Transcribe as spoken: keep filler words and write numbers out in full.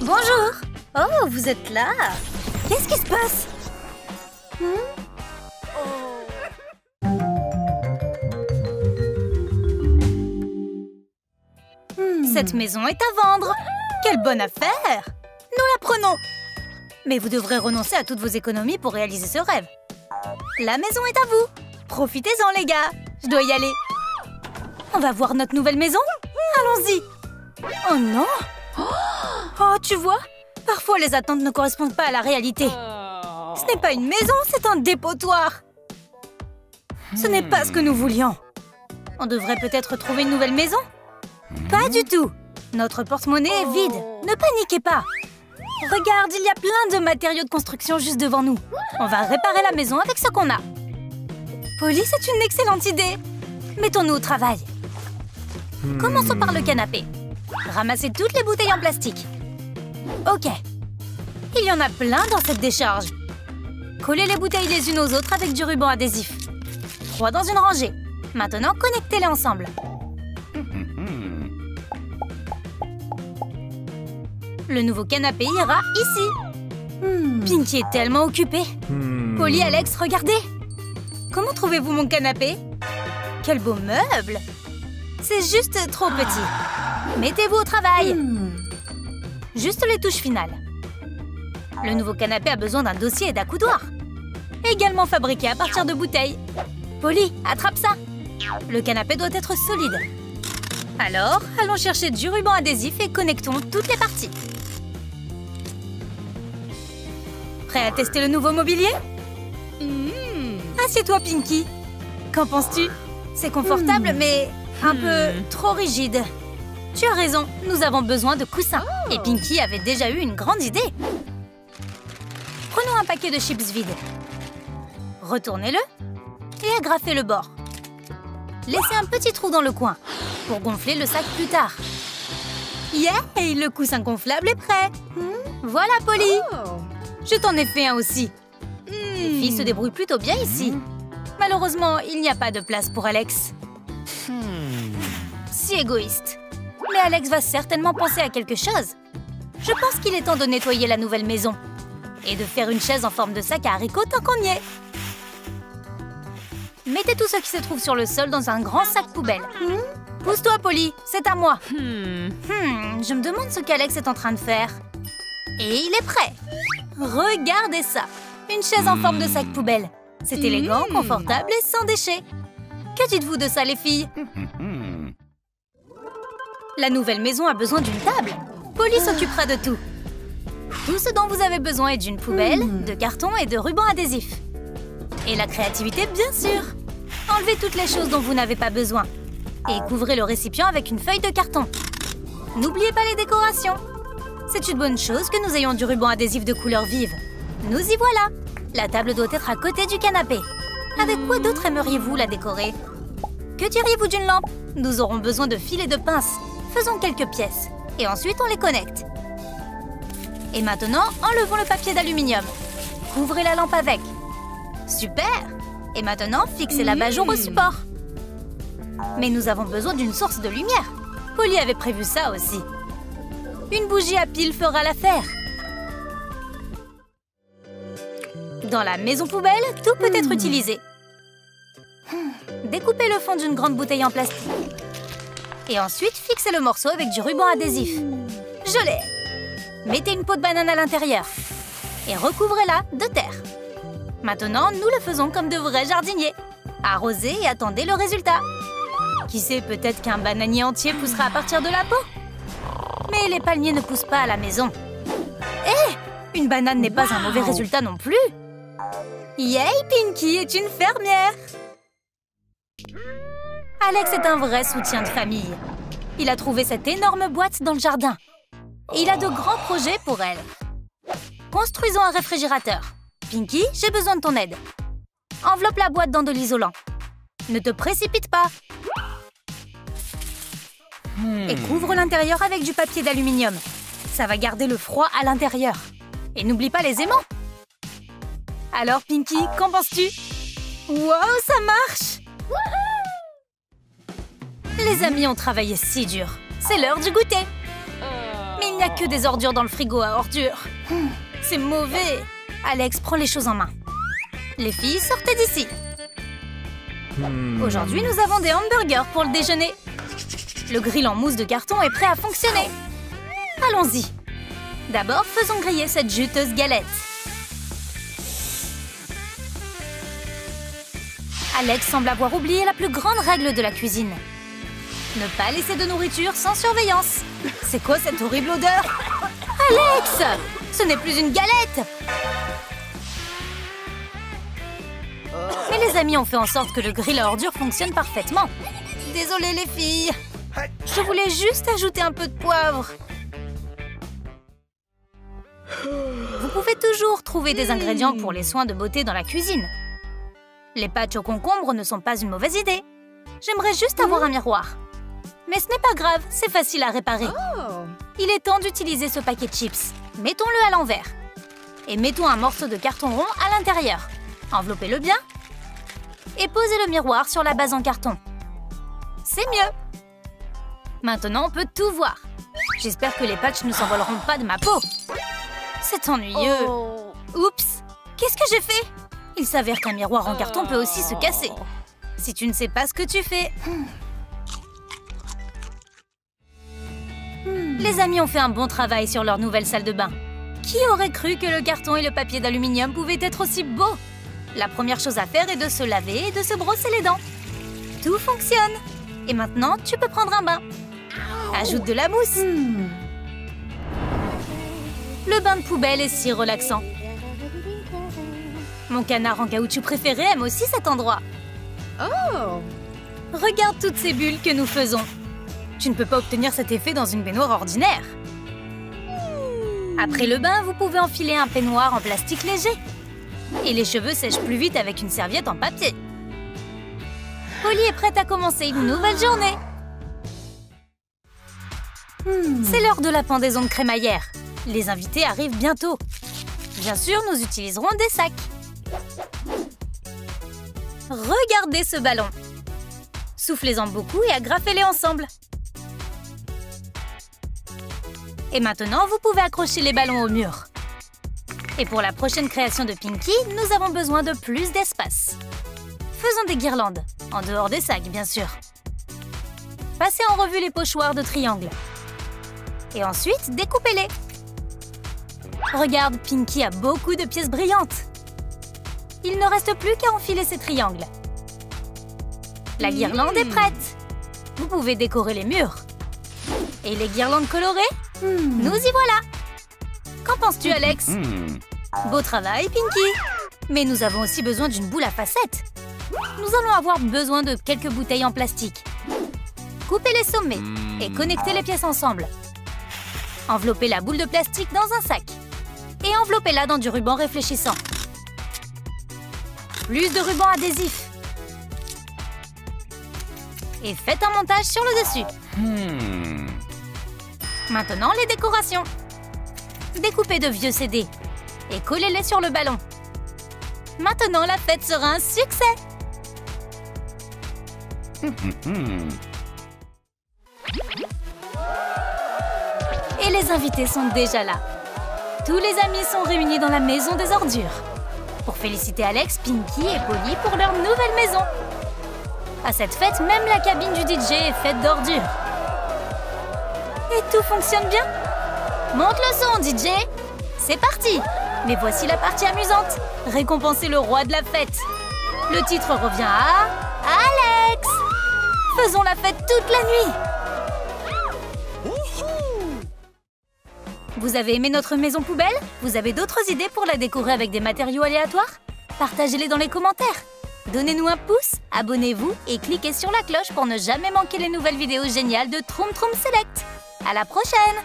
Bonjour. Oh, vous êtes là. Qu'est-ce qui se passe? hmm Cette maison est à vendre. Quelle bonne affaire! Nous la prenons. Mais vous devrez renoncer à toutes vos économies pour réaliser ce rêve. La maison est à vous. Profitez-en, les gars. Je dois y aller. On va voir notre nouvelle maison? Allons-y. Oh non! Oh, tu vois? Parfois, les attentes ne correspondent pas à la réalité. Ce n'est pas une maison, c'est un dépotoir. Ce n'est pas ce que nous voulions. On devrait peut-être trouver une nouvelle maison? Pas du tout. Notre porte-monnaie est vide. Ne paniquez pas. Regarde, il y a plein de matériaux de construction juste devant nous. On va réparer la maison avec ce qu'on a. Polly, c'est une excellente idée. Mettons-nous au travail. Commençons par le canapé. Ramassez toutes les bouteilles en plastique. Ok. Il y en a plein dans cette décharge. Collez les bouteilles les unes aux autres avec du ruban adhésif. Trois dans une rangée. Maintenant, connectez-les ensemble. Le nouveau canapé ira ici. Hmm. Pinky est tellement occupée. Hmm. Polly, Alex, regardez. Comment trouvez-vous mon canapé? Quel beau meuble. C'est juste trop petit. Mettez-vous au travail. Hmm. Juste les touches finales. Le nouveau canapé a besoin d'un dossier et d'un coudoir. Également fabriqué à partir de bouteilles. Polly, attrape ça. Le canapé doit être solide. Alors, allons chercher du ruban adhésif et connectons toutes les parties. Prêt à tester le nouveau mobilier? mmh. Assieds-toi, Pinky. Qu'en penses-tu? C'est confortable, mmh. mais un mmh. peu trop rigide. Tu as raison, nous avons besoin de coussins. Oh. Et Pinky avait déjà eu une grande idée. Prenons un paquet de chips vide. Retournez-le et agrafez le bord. Laissez un petit trou dans le coin pour gonfler le sac plus tard. Yeah! Et le coussin gonflable est prêt. mmh. Voilà, Polly. Oh. Je t'en ai fait un aussi. Mmh. Les filles se débrouillent plutôt bien ici. Mmh. Malheureusement, il n'y a pas de place pour Alex. Mmh. Si égoïste. Mais Alex va certainement penser à quelque chose. Je pense qu'il est temps de nettoyer la nouvelle maison. Et de faire une chaise en forme de sac à haricots tant qu'on y est. Mettez tout ce qui se trouve sur le sol dans un grand sac poubelle. Mmh. Pousse-toi, Polly. C'est à moi. Mmh. Hmm, je me demande ce qu'Alex est en train de faire. Et il est prêt. Regardez ça. Une chaise en forme de sac poubelle. C'est élégant, confortable et sans déchets. Que dites-vous de ça, les filles? La nouvelle maison a besoin d'une table. Polly s'occupera de tout. Tout ce dont vous avez besoin est d'une poubelle, de carton et de ruban adhésif. Et la créativité, bien sûr. Enlevez toutes les choses dont vous n'avez pas besoin. Et couvrez le récipient avec une feuille de carton. N'oubliez pas les décorations. C'est une bonne chose que nous ayons du ruban adhésif de couleur vive. Nous y voilà. La table doit être à côté du canapé. Avec quoi d'autre aimeriez-vous la décorer? Que diriez-vous d'une lampe? Nous aurons besoin de fils et de pinces. Faisons quelques pièces. Et ensuite, on les connecte. Et maintenant, enlevons le papier d'aluminium. Couvrez la lampe avec. Super! Et maintenant, fixez l'abat-jour mmh. au support. Mais nous avons besoin d'une source de lumière. Polly avait prévu ça aussi. Une bougie à pile fera l'affaire. Dans la maison poubelle, tout peut mmh. être utilisé. Découpez le fond d'une grande bouteille en plastique. Et ensuite, fixez le morceau avec du ruban adhésif. Je l'ai! Mettez une peau de banane à l'intérieur. Et recouvrez-la de terre. Maintenant, nous le faisons comme de vrais jardiniers. Arrosez et attendez le résultat. Qui sait, peut-être qu'un bananier entier poussera à partir de la peau. Mais les palmiers ne poussent pas à la maison. Hé hey, une banane n'est pas wow. un mauvais résultat non plus. Yay, Pinky est une fermière. Alex est un vrai soutien de famille. Il a trouvé cette énorme boîte dans le jardin. Et il a de grands projets pour elle. Construisons un réfrigérateur. Pinky, j'ai besoin de ton aide. Enveloppe la boîte dans de l'isolant. Ne te précipite pas. Hmm. Et couvre l'intérieur avec du papier d'aluminium. Ça va garder le froid à l'intérieur. Et n'oublie pas les aimants. Alors, Pinky, qu'en penses-tu? Waouh, ça marche! Les amis ont travaillé si dur. C'est l'heure du goûter. Mais il a que des ordures dans le frigo à ordures. C'est mauvais. Alex prend les choses en main. Les filles, sortez d'ici. Aujourd'hui, nous avons des hamburgers pour le déjeuner. Le grill en mousse de carton est prêt à fonctionner. Allons-y. D'abord, faisons griller cette juteuse galette. Alex semble avoir oublié la plus grande règle de la cuisine. Ne pas laisser de nourriture sans surveillance. C'est quoi cette horrible odeur? Alex! Ce n'est plus une galette! Mais les amis ont fait en sorte que le grill à ordures fonctionne parfaitement. Désolée les filles. Je voulais juste ajouter un peu de poivre. Vous pouvez toujours trouver des ingrédients pour les soins de beauté dans la cuisine. Les patchs aux concombres ne sont pas une mauvaise idée. J'aimerais juste avoir un miroir. Mais ce n'est pas grave, c'est facile à réparer. Il est temps d'utiliser ce paquet de chips. Mettons-le à l'envers. Et mettons un morceau de carton rond à l'intérieur. Enveloppez-le bien. Et posez le miroir sur la base en carton. C'est mieux. Maintenant, on peut tout voir. J'espère que les patchs ne s'envoleront pas de ma peau. C'est ennuyeux. Oh. Oups, qu'est-ce que j'ai fait? Il s'avère qu'un miroir en carton peut aussi se casser. Si tu ne sais pas ce que tu fais... Hmm. Les amis ont fait un bon travail sur leur nouvelle salle de bain. Qui aurait cru que le carton et le papier d'aluminium pouvaient être aussi beaux? La première chose à faire est de se laver et de se brosser les dents. Tout fonctionne. Et maintenant, tu peux prendre un bain. Ajoute de la mousse. Hmm. Le bain de poubelle est si relaxant. Mon canard en caoutchouc préféré aime aussi cet endroit. Oh! Regarde toutes ces bulles que nous faisons. Tu ne peux pas obtenir cet effet dans une baignoire ordinaire. Après le bain, vous pouvez enfiler un peignoir en plastique léger. Et les cheveux sèchent plus vite avec une serviette en papier. Polly est prête à commencer une nouvelle journée. Hmm. C'est l'heure de la pendaison de crémaillère. Les invités arrivent bientôt. Bien sûr, nous utiliserons des sacs. Regardez ce ballon. Soufflez-en beaucoup et agrafez-les ensemble. Et maintenant, vous pouvez accrocher les ballons au mur. Et pour la prochaine création de Pinky, nous avons besoin de plus d'espace. Faisons des guirlandes, en dehors des sacs, bien sûr. Passez en revue les pochoirs de triangle. Et ensuite, découpez-les. Regarde, Pinky a beaucoup de pièces brillantes. Il ne reste plus qu'à enfiler ces triangles. La guirlande est prête. Vous pouvez décorer les murs. Et les guirlandes colorées? Nous y voilà. Qu'en penses-tu, Alex? Beau travail, Pinky. Mais nous avons aussi besoin d'une boule à facettes. Nous allons avoir besoin de quelques bouteilles en plastique. Coupez les sommets et connectez les pièces ensemble. Enveloppez la boule de plastique dans un sac. Et enveloppez-la dans du ruban réfléchissant. Plus de ruban adhésif. Et faites un montage sur le dessus. Hmm. Maintenant, les décorations. Découpez de vieux C D et collez-les sur le ballon. Maintenant, la fête sera un succès. Et les invités sont déjà là. Tous les amis sont réunis dans la maison des ordures. Pour féliciter Alex, Pinky et Polly pour leur nouvelle maison. À cette fête, même la cabine du D J est faite d'ordures. Et tout fonctionne bien. Monte le son, D J. C'est parti. Mais voici la partie amusante. Récompenser le roi de la fête. Le titre revient à... Alex. Faisons la fête toute la nuit. Vous avez aimé notre maison poubelle? Vous avez d'autres idées pour la décorer avec des matériaux aléatoires? Partagez-les dans les commentaires. Donnez-nous un pouce, abonnez-vous et cliquez sur la cloche pour ne jamais manquer les nouvelles vidéos géniales de Troom Troom Select. À la prochaine!